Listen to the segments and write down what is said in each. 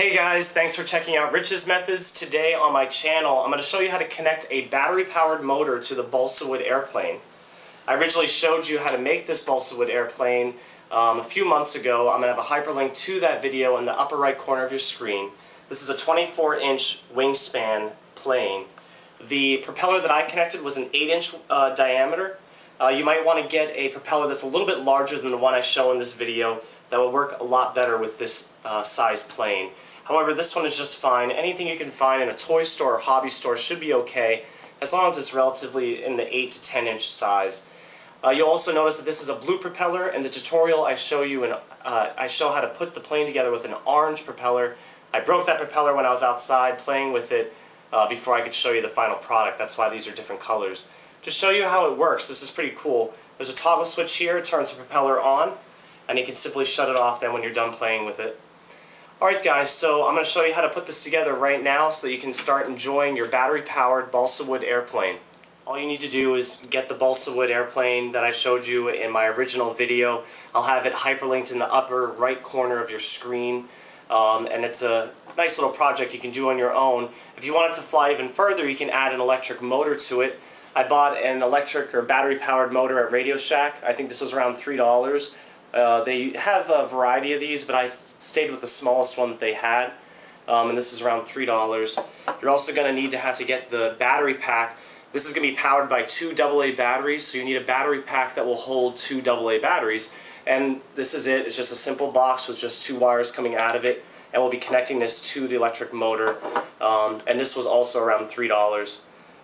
Hey guys, thanks for checking out Rich's Methods. Today on my channel, I'm going to show you how to connect a battery-powered motor to the balsa wood airplane. I originally showed you how to make this balsa wood airplane a few months ago. I'm going to have a hyperlink to that video in the upper right corner of your screen. This is a 24-inch wingspan plane. The propeller that I connected was an 8-inch diameter. You might want to get a propeller that's a little bit larger than the one I show in this video. That will work a lot better with this size plane. However, this one is just fine. Anything you can find in a toy store or hobby store should be okay, as long as it's relatively in the 8 to 10 inch size. You'll also notice that this is a blue propeller, and the tutorial I show you, I show how to put the plane together with an orange propeller. I broke that propeller when I was outside playing with it before I could show you the final product. That's why these are different colors. To show you how it works, this is pretty cool. There's a toggle switch here, it turns the propeller on, and you can simply shut it off then when you're done playing with it. Alright guys, so I'm going to show you how to put this together right now so that you can start enjoying your battery-powered balsa wood airplane. All you need to do is get the balsa wood airplane that I showed you in my original video. I'll have it hyperlinked in the upper right corner of your screen. And it's a nice little project you can do on your own. If you want it to fly even further, you can add an electric motor to it. I bought an electric or battery-powered motor at Radio Shack. I think this was around $3. They have a variety of these, but I stayed with the smallest one that they had, and this is around $3. You're also going to need to have to get the battery pack. This is going to be powered by 2 AA batteries, so you need a battery pack that will hold 2 AA batteries. And this is it. It's just a simple box with just 2 wires coming out of it, and we'll be connecting this to the electric motor, and this was also around $3.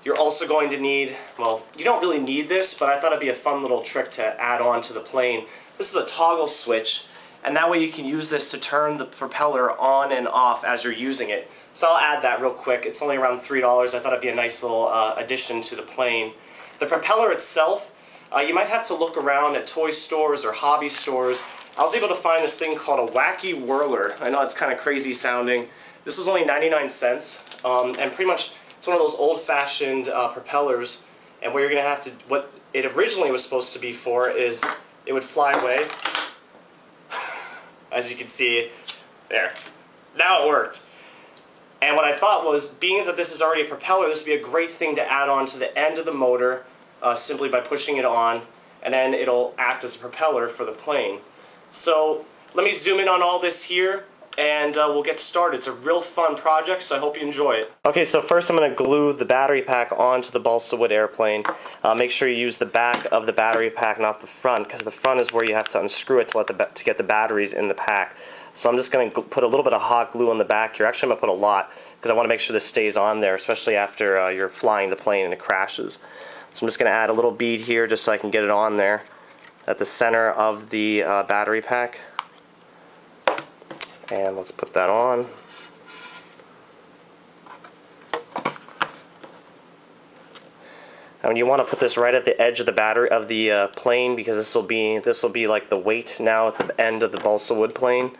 You're also going to need, well, you don't really need this, but I thought it'd be a fun little trick to add on to the plane. This is a toggle switch, and that way you can use this to turn the propeller on and off as you're using it. So I'll add that real quick. It's only around $3. I thought it'd be a nice little addition to the plane. The propeller itself, you might have to look around at toy stores or hobby stores. I was able to find this thing called a Wacky Whirler. I know it's kind of crazy sounding. This was only 99 cents, and pretty much it's one of those old-fashioned propellers, and what you're going to have to, what it originally was supposed to be for is it would fly away. As you can see, there. Now it worked. And what I thought was, being that this is already a propeller, this would be a great thing to add on to the end of the motor simply by pushing it on, and then it'll act as a propeller for the plane. So let me zoom in on all this here, and we'll get started. It's a real fun project, so I hope you enjoy it. Okay, so first I'm going to glue the battery pack onto the balsa wood airplane. Make sure you use the back of the battery pack, not the front, because the front is where you have to unscrew it to get the batteries in the pack. So I'm just going to put a little bit of hot glue on the back here. Actually, I'm going to put a lot, because I want to make sure this stays on there, especially after you're flying the plane and it crashes. So I'm just going to add a little bead here just so I can get it on there at the center of the battery pack. And let's put that on. And you want to put this right at the edge of the battery of the plane, because this will be like the weight now at the end of the balsa wood plane.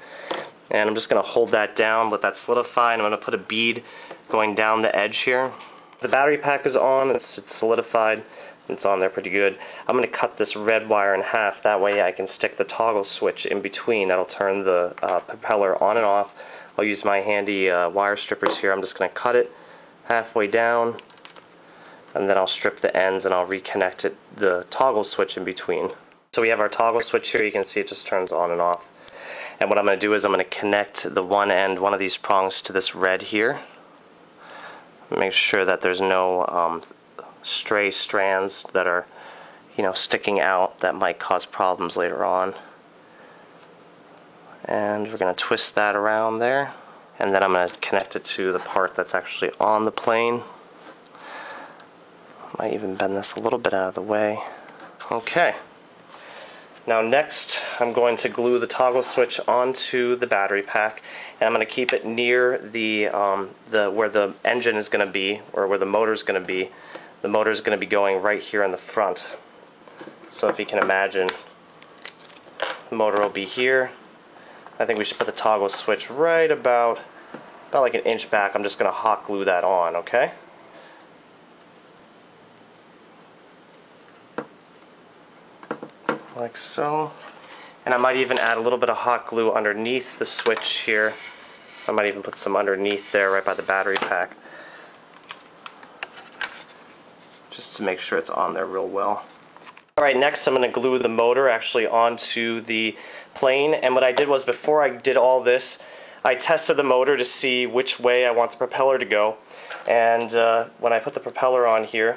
And I'm just going to hold that down, let that solidify, and I'm going to put a bead going down the edge here. The battery pack is on. It's solidified. It's on there pretty good. I'm going to cut this red wire in half. That way I can stick the toggle switch in between. That'll turn the propeller on and off. I'll use my handy wire strippers here. I'm just going to cut it halfway down, and then I'll strip the ends and I'll reconnect it, the toggle switch in between. So we have our toggle switch here. You can see it just turns on and off. And what I'm going to do is I'm going to connect the one end, one of these prongs, to this red here. Make sure that there's no stray strands that are, you know, sticking out that might cause problems later on. And we're going to twist that around there, and then I'm going to connect it to the part that's actually on the plane. Might even bend this a little bit out of the way. Okay. Now next, I'm going to glue the toggle switch onto the battery pack, and I'm going to keep it near the where the engine is going to be, or where the motor is going to be. The motor is going to be going right here in the front. So if you can imagine, the motor will be here. I think we should put the toggle switch right about like an inch back. I'm just going to hot glue that on, okay? Like so. And I might even add a little bit of hot glue underneath the switch here I might even put some underneath there right by the battery pack, just to make sure it's on there real well. Alright, next I'm going to glue the motor actually onto the plane, and what I did was before I did all this I tested the motor to see which way I want the propeller to go, and when I put the propeller on here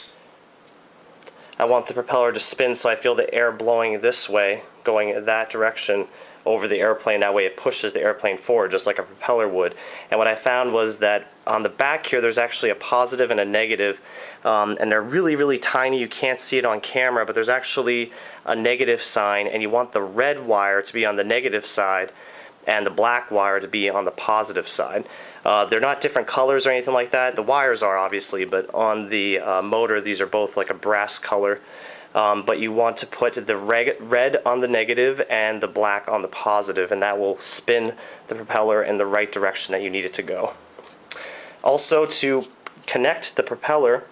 I want the propeller to spin so I feel the air blowing this way, going that direction over the airplane. That way it pushes the airplane forward just like a propeller would. And what I found was that on the back here there's actually a positive and a negative, and they're really tiny. You can't see it on camera, but there's actually a negative sign, and you want the red wire to be on the negative side and the black wire to be on the positive side. They're not different colors or anything like that. The wires are obviously, but on the motor these are both like a brass color. But you want to put the red on the negative and the black on the positive, and that will spin the propeller in the right direction that you need it to go. Also, to connect the propeller,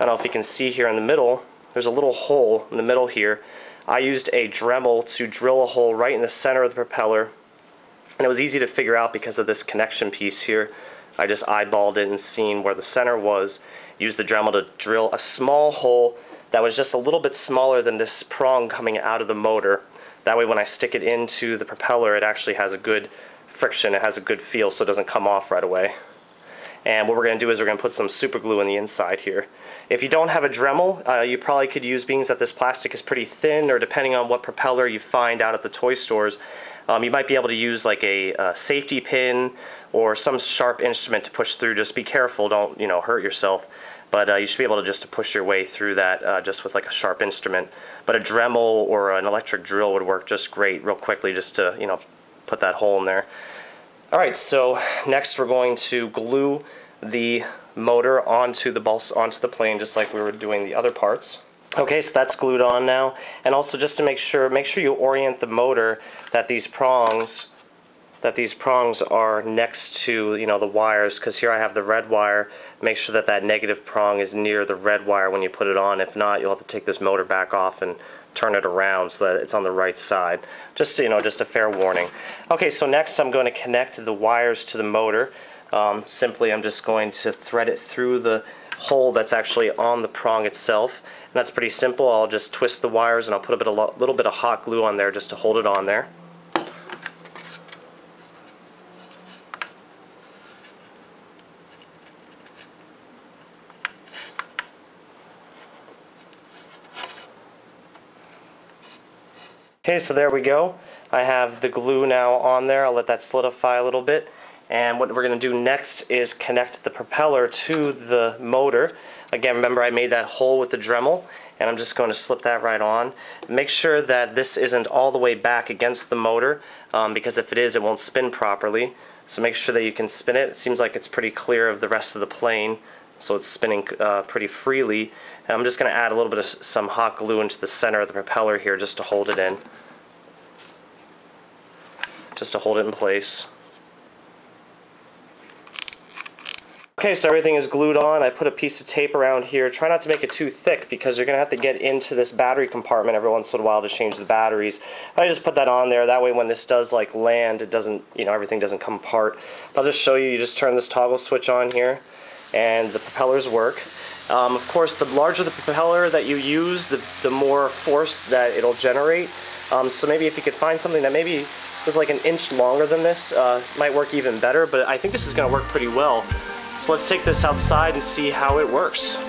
I don't know if you can see here in the middle, there's a little hole in the middle here. I used a Dremel to drill a hole right in the center of the propeller. And it was easy to figure out because of this connection piece here. I just eyeballed it and seen where the center was. Used the Dremel to drill a small hole that was just a little bit smaller than this prong coming out of the motor. That way when I stick it into the propeller it actually has a good friction, it has a good feel, so it doesn't come off right away. And what we're going to do is we're going to put some super glue on the inside here. If you don't have a Dremel, you probably could use, being that this plastic is pretty thin, or depending on what propeller you find out at the toy stores, you might be able to use like a safety pin or some sharp instrument to push through. Just be careful, don't hurt yourself. But you should be able to just push your way through that just with like a sharp instrument. But a Dremel or an electric drill would work just great, real quickly, just to put that hole in there. All right, so next we're going to glue the motor onto the plane, just like we were doing the other parts. Okay, so that's glued on now, and also just to make sure you orient the motor that these prongs are next to the wires, because here I have the red wire. Make sure that that negative prong is near the red wire when you put it on. If not, you'll have to take this motor back off and turn it around so that it's on the right side. Just just a fair warning. Okay, so next I'm going to connect the wires to the motor. Simply, I'm just going to thread it through the hole that's actually on the prong itself. And that's pretty simple. I'll just twist the wires and I'll put a little bit of hot glue on there just to hold it on there. Okay, so there we go. I have the glue now on there. I'll let that solidify a little bit. And what we're going to do next is connect the propeller to the motor. Again, remember I made that hole with the Dremel, and I'm just going to slip that right on. Make sure that this isn't all the way back against the motor, because if it is, it won't spin properly. So make sure that you can spin it. It seems like it's pretty clear of the rest of the plane, so it's spinning pretty freely. And I'm just going to add a little bit of some hot glue into the center of the propeller here just to hold it in. Just to hold it in place. Okay, so everything is glued on. I put a piece of tape around here. Try not to make it too thick because you're going to have to get into this battery compartment every once in a while to change the batteries. But I just put that on there. That way when this does like land, it doesn't, everything doesn't come apart. I'll just show you. You just turn this toggle switch on here and the propellers work. Of course, the larger the propeller that you use, the more force that it'll generate. So maybe if you could find something that maybe was like an inch longer than this, might work even better. But I think this is going to work pretty well. So let's take this outside and see how it works.